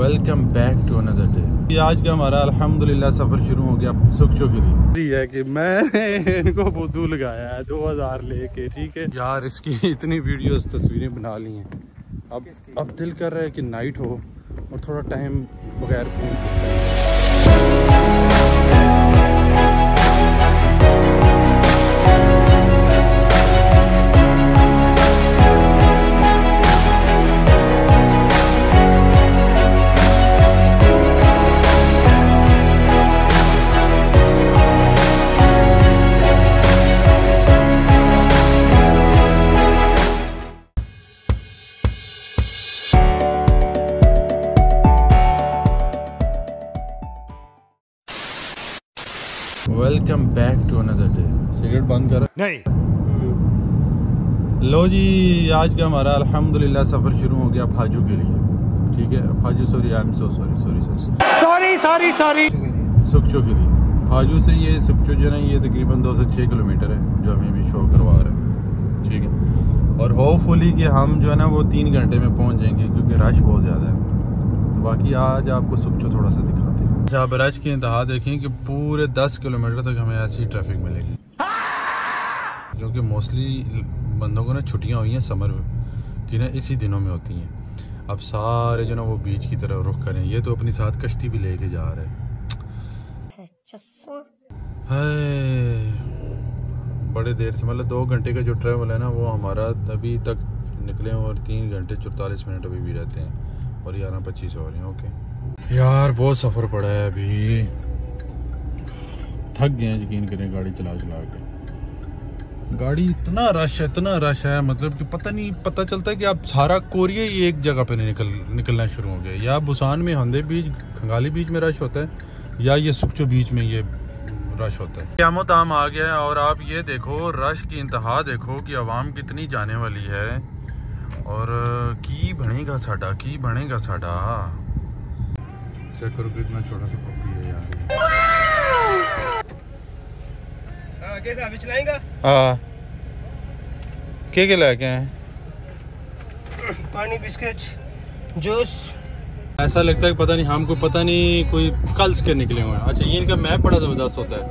Welcome back to another day. आज का हमारा अल्हम्दुलिल्लाह सफ़र शुरू हो गया सोक्चो के लिए। ये है कि मैं इनको बुद्धू लगाया है 2000 लेके, ठीक है यार। इसकी इतनी वीडियोस तस्वीरें बना ली हैं। अब दिल कर रहा है कि नाइट हो और थोड़ा टाइम बगैर phone welcome back to another day. Cigarette बंद कर नहीं। लो जी, आज का हमारा अल्हम्दुलिल्लाह सफ़र शुरू हो गया फाजू के लिए, ठीक है। फाजू sorry, I am so sorry Sokcho के लिए। फाजू से ये सोक्चो जो है ये तकरीबन 206 किलोमीटर है, जो हमें भी शो करवा रहे हैं, ठीक है। और होपफुली कि हम जो है ना वो 3 घंटे में पहुँच जाएंगे, क्योंकि रश बहुत ज़्यादा है। बाकी आज आपको सोक्चो थोड़ा सा दिखाते हैं। जहाँ ब्रज की इंतहा देखें कि पूरे 10 किलोमीटर तक हमें ऐसी ट्रैफिक मिलेगी, क्योंकि मोस्टली बंदों को ना छुट्टियाँ हुई हैं समर की ना, इसी दिनों में होती हैं। अब सारे जो ना वो बीच की तरफ रुख करें। ये तो अपनी साथ कश्ती भी लेके जा रहे है बड़े देर से, मतलब 2 घंटे का जो ट्रैवल है ना वो हमारा अभी तक निकले और 3 घंटे 44 मिनट अभी भी रहते हैं और 11:25 हो रहे हैं। ओके यार, बहुत सफ़र पड़ा है, अभी थक गए हैं यकीन करें गाड़ी चला चला के। गाड़ी इतना रश है मतलब कि पता चलता है कि आप सारा कोरिया ही एक जगह पे निकलना शुरू हो गया। या बुसान में हंदे बीच खंगाली बीच में रश होता है, या ये सोक्चो बीच में ये रश होता है। क्यामो ताम आ गया है। और आप ये देखो रश की इंतहा देखो कि आवाम कितनी जाने वाली है। और की बनेगा साडा चेक करो कि इतना छोटा सा पप्पी है यार। कैसा अभी चलाएगा? हाँ क्या लेके आए? पानी, बिस्किट, जूस। ऐसा लगता है पता नहीं हमको, पता नहीं कोई कल्स के निकले हुए हैं। अच्छा, ये इनका मैप बड़ा ज़बरदस्त होता है,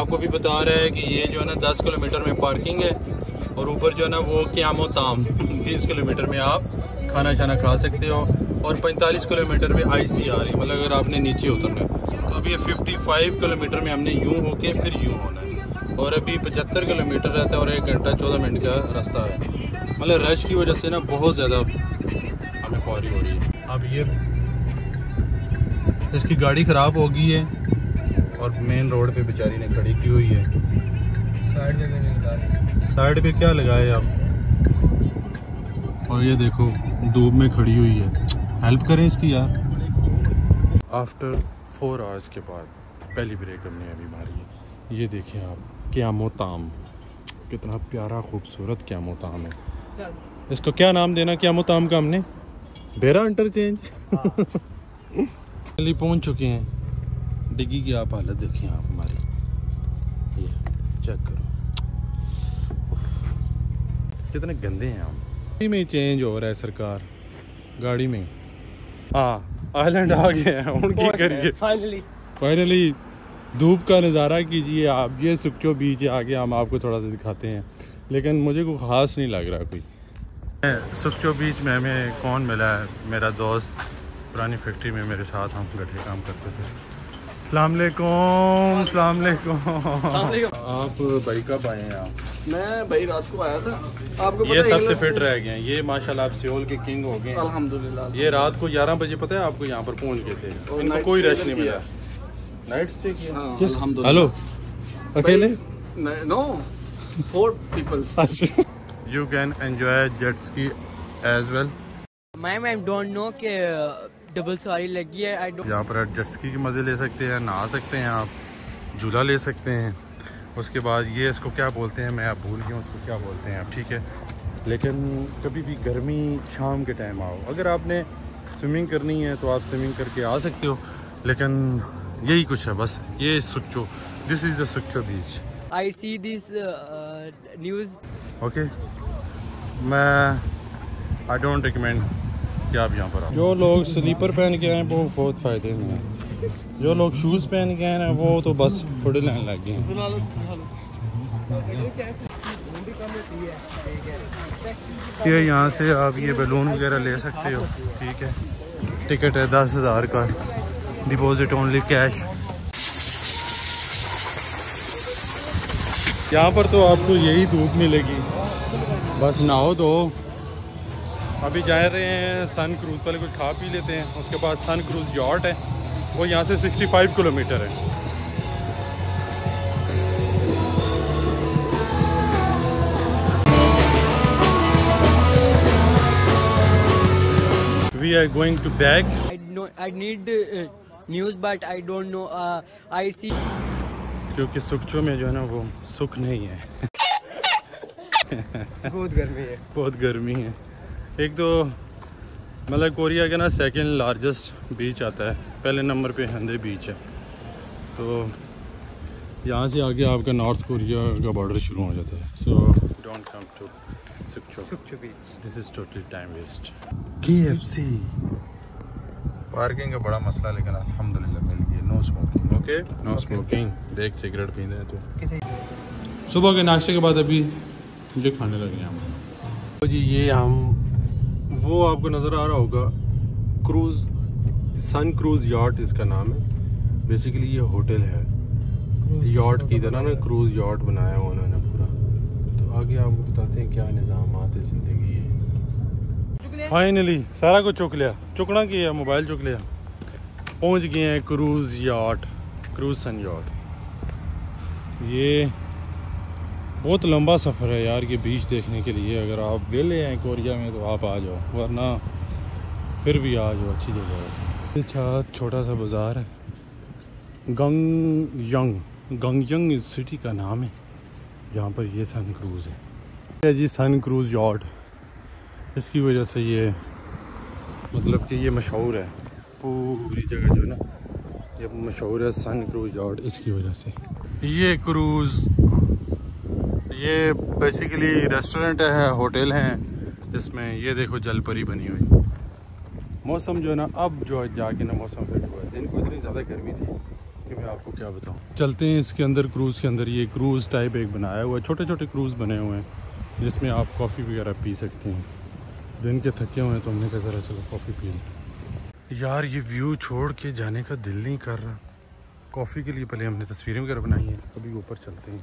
आपको भी बता रहा है कि ये जो है ना 10 किलोमीटर में पार्किंग है और ऊपर जो है ना वो क्यामो ताम 20 किलोमीटर में आप खाना छाना खा सकते हो और 45 किलोमीटर में ICR, मतलब अगर आपने नीचे उतरना है तो अभी 55 किलोमीटर में हमने यूँ होके फिर यूँ होना है। और अभी 75 किलोमीटर रहता है और 1 घंटा 14 मिनट का रास्ता है। मतलब रश की वजह से ना बहुत ज़्यादा हमें फौरी हो रही है। अब ये इसकी गाड़ी ख़राब हो गई है और मेन रोड पे बेचारी ने खड़ी की हुई है। साइड पे क्या लगाए आप? और ये देखो धूप में खड़ी हुई है, हेल्प करें इसकी यार। आफ्टर 4 आवर्स के बाद पहली ब्रेक हमने अभी मारी है। ये देखें आप क्यामो ताम, कितना प्यारा खूबसूरत क्यामो ताम है। इसको क्या नाम देना क्यामो ताम का हमने? बेरा इंटरचेंज। चलिए पहुंच चुके हैं। डिग्गी की आप हालत देखें आप हमारी, ये चेक करो कितने गंदे हैं हम। गाड़ी में चेंज हो रहा है सरकार, गाड़ी में। हाँ, आइलैंड आ गया है, उनकी करिए फाइनली। धूप का नज़ारा कीजिए आप। ये सोक्चो बीच है, आगे हम आपको थोड़ा सा दिखाते हैं, लेकिन मुझे कोई ख़ास नहीं लग रहा कोई। सोक्चो बीच में हमें कौन मिला है? मेरा दोस्त, पुरानी फैक्ट्री में मेरे साथ हम बैठे काम करते थे। सलाम अलैकुम। आप भाई कब आए हैं आप? मैं भाई रात को आया था। आपको पता है ये सबसे फिट रह गए हैं, ये माशाल्लाह आप सियोल के किंग हो गए अल्हम्दुलिल्लाह। ये रात को 11 बजे पता है आपको यहाँ पर पहुँच गए थे, इनको कोई रश नहीं मिला। नाइट स्टे किया? हेलो, अकेले? No, 4 people. You can enjoy jet ski as well. Ma'am don't know के डबल सवारी लगी है। यहाँ पर आप जेटस्की के मज़े ले सकते हैं, नहा सकते हैं, आप झूला ले सकते हैं। उसके बाद ये इसको क्या बोलते हैं, मैं आप भूल गया उसको क्या बोलते हैं आप, ठीक है। लेकिन कभी भी गर्मी शाम के टाइम आओ, अगर आपने स्विमिंग करनी है तो आप स्विमिंग करके आ सकते हो। लेकिन यही कुछ है बस, ये Sokcho, this is the Sokcho beach. I see this news. Okay, मैं आई डोंट रिकमेंड कि आप यहाँ पर आओ। जो लोग स्लीपर पहन के आए वो बहुत फ़ायदे में हैं, जो लोग शूज़ पहन के आए हैं वो तो बस थोड़ी लाइन लग गए हैं। ये यहाँ से आप ये बैलून वगैरह ले सकते हो, ठीक है। टिकट है 10,000 का, डिपॉजिट ओनली कैश। यहाँ पर तो आपको यही धूप मिलेगी, बस नहाओ धो। अभी जा रहे हैं सन क्रूज़, पहले कुछ खा पी लेते हैं, उसके बाद सन क्रूज़ यॉट है वो यहाँ से 65 किलोमीटर है। We are going to back. I need news but I don't know. I see. क्योंकि सोक्चो में जो है ना वो सुख नहीं है। बहुत गर्मी है, बहुत गर्मी है। एक तो मतलब कोरिया का ना सेकंड लार्जेस्ट बीच आता है, पहले नंबर पे हंदे बीच है। तो यहाँ से आगे आपका नॉर्थ कोरिया का बॉर्डर शुरू हो जाता है। So don't come to Sokcho beach, this is totally time waste. KFC parking का बड़ा मसला, लेकिन अल्हम्दुलिल्लाह मिल गई। No smoking, okay no smoking. देख सिगरेट पीते हैं तो। सुबह के नाश्ते के बाद अभी मुझे खाने लगे हैं हम जी। ये हम वो आपको नज़र आ रहा होगा क्रूज़, सन क्रूज़ यार्ड इसका नाम है। बेसिकली ये होटल है यार्ड की तरह ना, क्रूज़ यार्ड बनाया उन्होंने पूरा। तो आगे आपको बताते हैं क्या निज़ामात है ज़िंदगी है। फाइनली सारा कुछ चुक लिया, चुकना की है, मोबाइल चुक लिया। पहुंच गए हैं cruise yard, cruise sun yard. ये बहुत लंबा सफ़र है यार ये बीच देखने के लिए। अगर आप वेले हैं कोरिया में तो आप आ जाओ, वरना फिर भी आ जाओ, अच्छी जगह है। अच्छा छोटा सा बाज़ार है, गंगयंग, गंगयंग सिटी का नाम है जहाँ पर ये सन क्रूज़ है जी, सन क्रूज़ यार्ड। इसकी वजह से ये मतलब कि ये मशहूर है पूरी जगह जो है ना, ये मशहूर है सन क्रूज़ यार्ड इसकी वजह से। ये क्रूज़ ये बेसिकली रेस्टोरेंट है, होटल हैं इसमें। ये देखो जलपरी बनी हुई। मौसम जो है ना, अब जो जाके ना मौसम फिट हुआ है। दिन को इतनी ज़्यादा गर्मी थी कि मैं आपको क्या बताऊँ। चलते हैं इसके अंदर, क्रूज़ के अंदर। ये क्रूज़ टाइप एक बनाया हुआ है, छोटे छोटे क्रूज़ बने हुए हैं जिसमें आप कॉफ़ी वगैरह पी सकते हैं। दिन के थके हुए हैं तो हमने कहा ज़रा चलो कॉफ़ी पी लें। यार ये व्यू छोड़ के जाने का दिल नहीं कर रहा। कॉफ़ी के लिए पहले हमने तस्वीरें वगैरह बनाई हैं, कभी ऊपर चलते हैं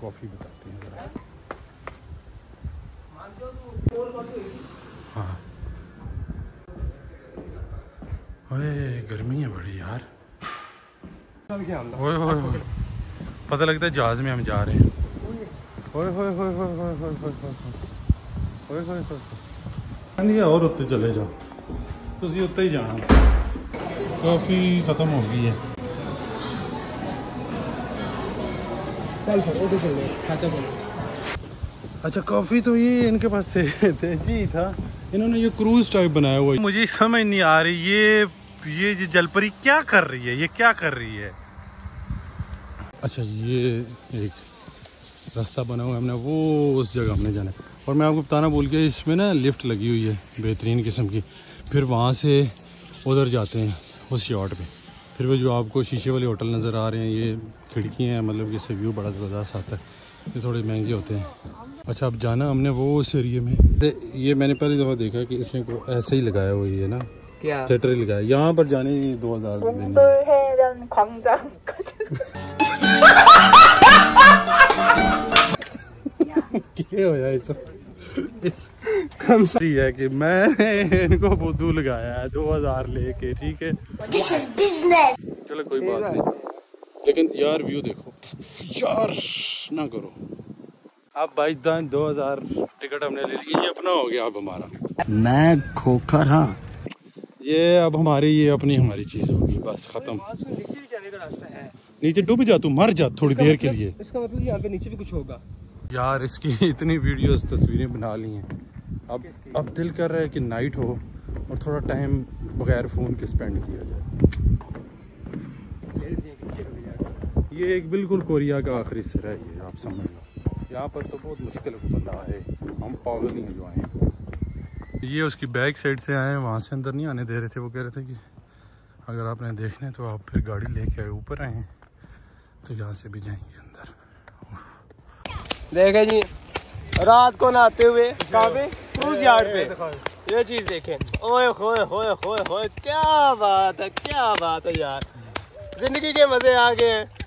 कॉफ़ी बताते हैं ज़रा। हाँ ओए गर्मी है बड़ी यार, ओए ओए ओए पता लगता है जहाज़ में हम जा रहे हैं। ओए ओए ओए ओए ओए ओए ओए ओए और उत्ते चले जाओ, तुम उत्ते ही जाना। कॉफी खत्म हो गई है, चल चल अच्छा कॉफ़ी तो ये इनके पास थे जी था। इन्होंने ये क्रूज़ टाइप बनाया हुआ है। मुझे समझ नहीं आ रही ये जलपरी क्या कर रही है, ये क्या कर रही है। अच्छा ये एक रास्ता बना हुआ है, हमने वो उस जगह हमने जाना है। और मैं आपको बताना भूल गया, इसमें ना लिफ्ट लगी हुई है बेहतरीन किस्म की। फिर वहाँ से उधर जाते हैं उस यार्ड पे। फिर वो जो आपको शीशे वाले होटल नज़र आ रहे हैं, ये खिड़कियाँ हैं, मतलब इससे व्यू बड़ा ज़बरदस्त आता है। ये थोड़े महंगे होते हैं। अच्छा अब जाना हमने वो उस एरिए में। ये मैंने पहली दफ़ा देखा कि इसमें को ऐसे ही लगाया हुई है ना, क्या सेटर ही लगाया। यहाँ पर जाने 2,000 कम सही है कि मैंने इनको बुद्धू लगाया है 2,000 लेके, ठीक है। चलो कोई बात नहीं, लेकिन यार व्यू देखो यार, ना करो आप भाई। 2,000 टिकट हमने ले ली, ये अपना हो गया अब हमारा। मैं खोखर हाँ, ये अब हमारी, ये अपनी हमारी चीज होगी बस खत्म। नीचे डूब जा तू, मर जा थोड़ी देर के लिए। इसका मतलब यहाँ पे नीचे भी कुछ होगा यार। इसकी इतनी वीडियोस तस्वीरें बना ली हैं, अब दिल कर रहा है कि नाइट हो और थोड़ा टाइम बगैर फ़ोन के स्पेंड किया जाए। ये एक बिल्कुल कोरिया का आखिरी सिरा है, आप समझ लो। यहाँ पर तो बहुत मुश्किल है बंदा आए, हम पागल ही जो आए। ये उसकी बैक साइड से आए, वहाँ से अंदर नहीं आने दे रहे थे। वो कह रहे थे कि अगर आपने देखना है तो आप फिर गाड़ी लेके आए, ऊपर आए हैं तो यहाँ से भी जाएंगे अंदर। देखें जी, रात को नहाते हुए क्रूज यार्ड पे ये चीज़ देखें। ओए होए होए होए होए, क्या बात है, क्या बात है यार, ज़िंदगी के मज़े आ गए हैं।